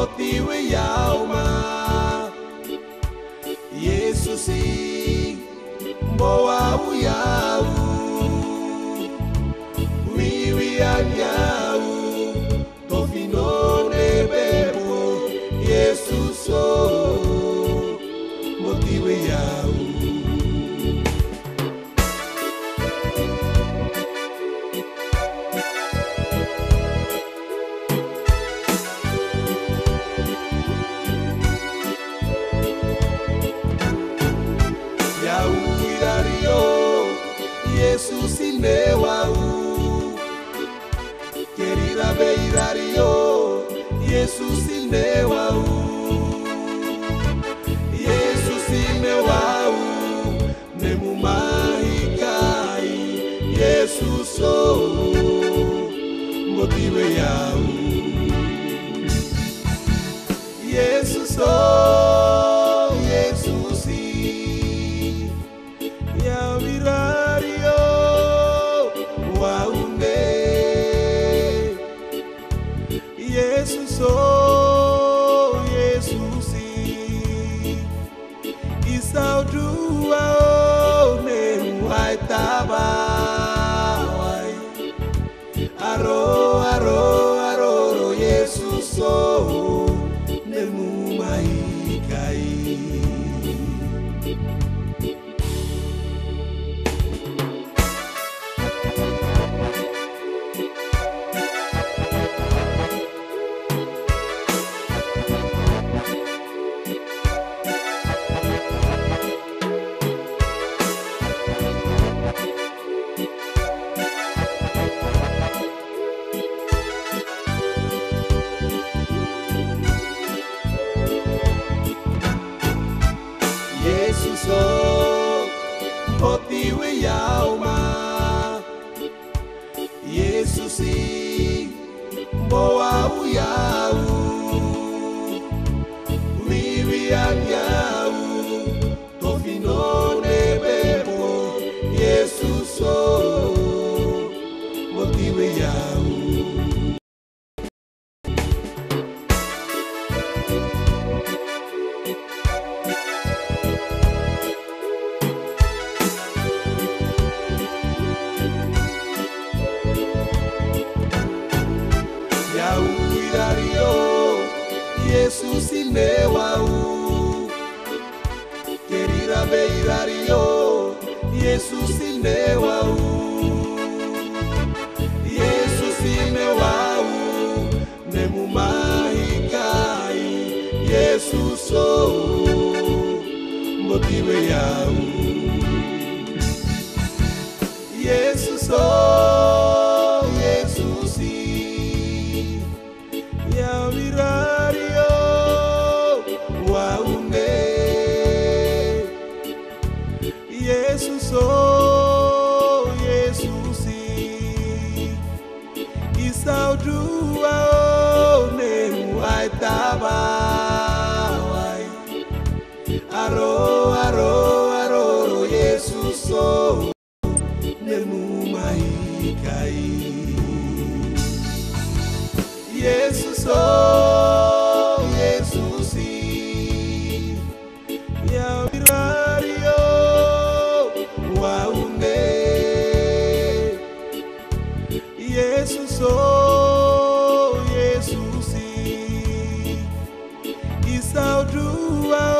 Botiweyau ma Yesus Botiweyau wiwianyau tofino nebebo Yesus Botiweyau. Yesus Botiweyau, querida Beidario, Yesus Botiweyau, Yesus Botiweyau, nemumahikai, Yesus Botiweyau, Yesus Yesus Botiweyau. Yesus Yesus isauduao nemuaitawai aro aro aro Yesus nemumaikai. Yesus Botiweyau ma Yesus Botiweyau wiwianyau tofino nebebo Yesus Botiweyau. Yesus Botiweyau, querida Beidario, Yesus Botiweyau, Yesus Botiweyau, nemumahikai, Yesus Botiweyau, Yesus Yesus Botiweyau. Yesus Yesus isauduao nemuaitawai aro aro aro Yesus nemumaikai. Yesus Yesus Yesus Yesus isauduao.